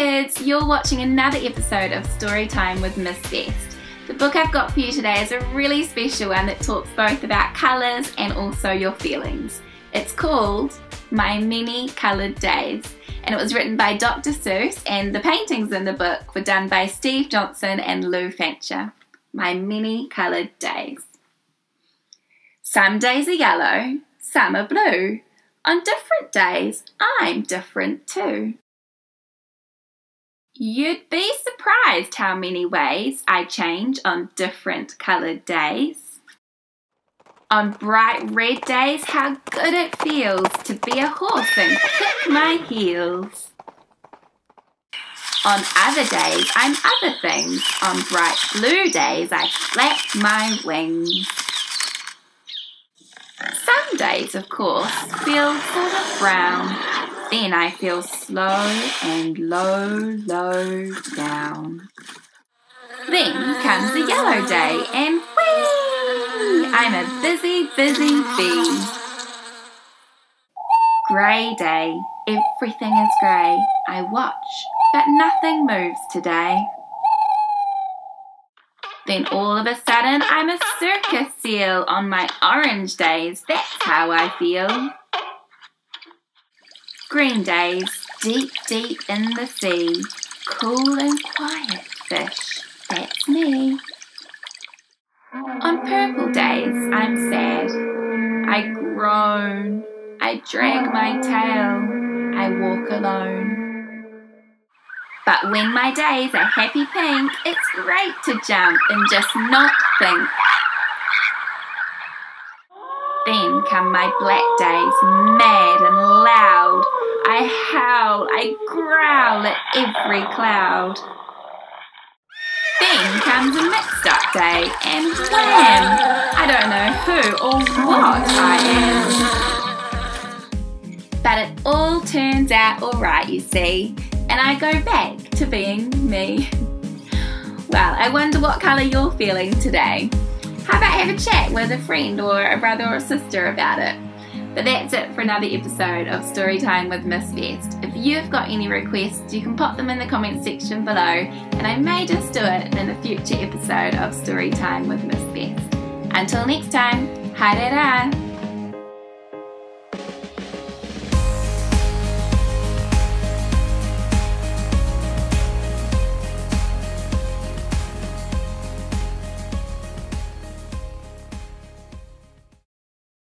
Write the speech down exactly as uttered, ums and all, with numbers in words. kids, you're watching another episode of Storytime with Miss Best. The book I've got for you today is a really special one that talks both about colours and also your feelings. It's called My Many Coloured Days, and it was written by Doctor Seuss, and the paintings in the book were done by Steve Johnson and Lou Fancher. My Many Coloured Days. Some days are yellow, some are blue. On different days, I'm different too. You'd be surprised how many ways I change on different coloured days. On bright red days, how good it feels to be a horse and kick my heels. On other days, I'm other things. On bright blue days, I flap my wings. Some days, of course, feel sort of brown. Then I feel slow and low, low down. Then comes a yellow day and whee! I'm a busy, busy bee. Grey day, everything is grey. I watch, but nothing moves today. Then all of a sudden I'm a circus seal. On my orange days, that's how I feel. Green days, deep, deep in the sea, cool and quiet fish, that's me. On purple days, I'm sad. I groan, I drag my tail, I walk alone. But when my days are happy pink, it's great to jump and just not think. Then come my black days, mad and loud. I howl, I growl at every cloud. Then comes a mixed-up day, and wham! I don't know who or what I am. But it all turns out alright, you see, and I go back to being me. Well, I wonder what colour you're feeling today. How about have a chat with a friend or a brother or a sister about it? But that's it for another episode of Storytime with Miss Best. If you've got any requests, you can pop them in the comment section below, and I may just do it in a future episode of Storytime with Miss Best. Until next time, haere rā!